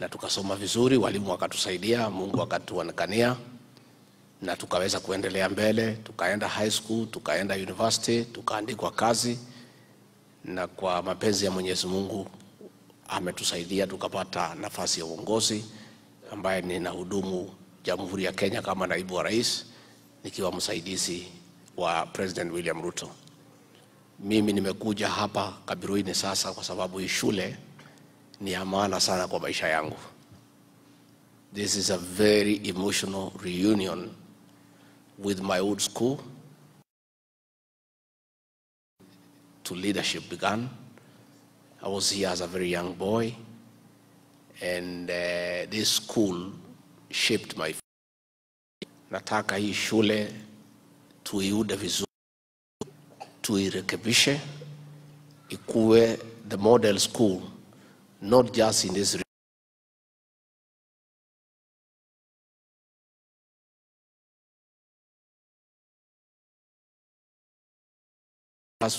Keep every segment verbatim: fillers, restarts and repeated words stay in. na tukasoma vizuri, walimu wakatusaidia, Mungu akatuonekania na tukaweza kuendelea mbele, tukaenda high school, tukaenda university, tukaandikwa kazi, na kwa mapenzi ya Mwenyezi Mungu ametusaidia tukapata nafasi ya uongozi ambaye ninahudumu Jamhuri ya Kenya kama naibu wa rais nikiwa msaidizi wa President William Ruto. Mimi nimekuja hapa Kabiruini sasa kwa sababu hii shule ni ya maana sana kwa maisha yangu. This is a very emotional reunion with my old school. To leadership began. I was here as a very young boy, and uh, this school shaped my future. Nataka hii shule tuiude vizuri, tuirekebishe, ikuwe the model school, not just in this region.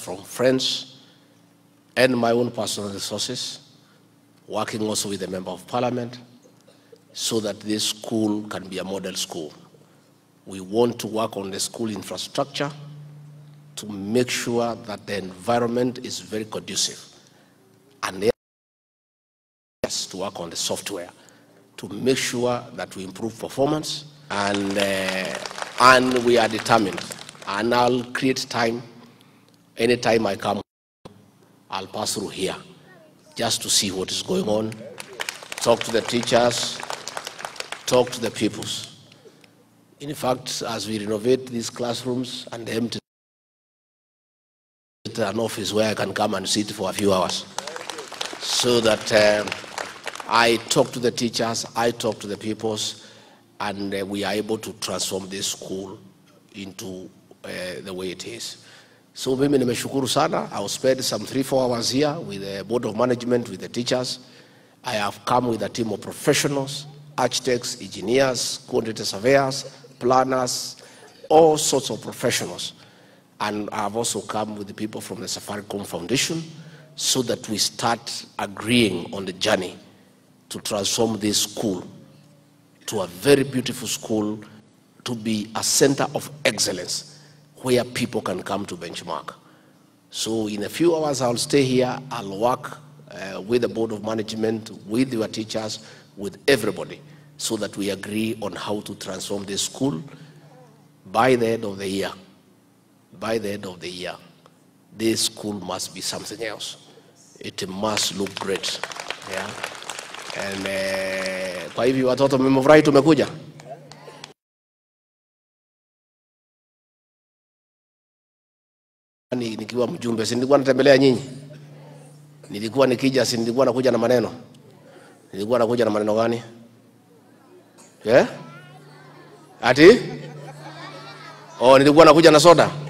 From friends and my own personal resources, working also with the Member of Parliament, so that this school can be a model school. We want to work on the school infrastructure to make sure that the environment is very conducive, and yes, to work on the software to make sure that we improve performance, and uh, and we are determined. And I'll create time. Anytime I come, I'll pass through here just to see what is going on, talk to the teachers, talk to the pupils. In fact, as we renovate these classrooms and empty an office where I can come and sit for a few hours, so that um, I talk to the teachers, I talk to the pupils, and uh, we are able to transform this school into uh, the way it is. So mimi nimeshukuru sana. I spent some three, four hours here with the board of management, with the teachers. I have come with a team of professionals, architects, engineers, quantity surveyors, planners, all sorts of professionals. And I have also come with the people from the Safaricom Foundation, so that we start agreeing on the journey to transform this school to a very beautiful school, to be a center of excellence, where people can come to benchmark. So in a few hours, I'll stay here. I'll work uh, with the board of management, with your teachers, with everybody, so that we agree on how to transform this school by the end of the year. By the end of the year, this school must be something else. It must look great. Yeah. And kwa hivyo watoto mmefurahi tumekuja. Nikiwa mjumbe si nilikuwa natembelea nyinyi, nilikuwa nikija si nilikuwa nakuja na maneno, nilikuwa nakuja na maneno gani? Eh, ati oh, nilikuwa nakuja na soda.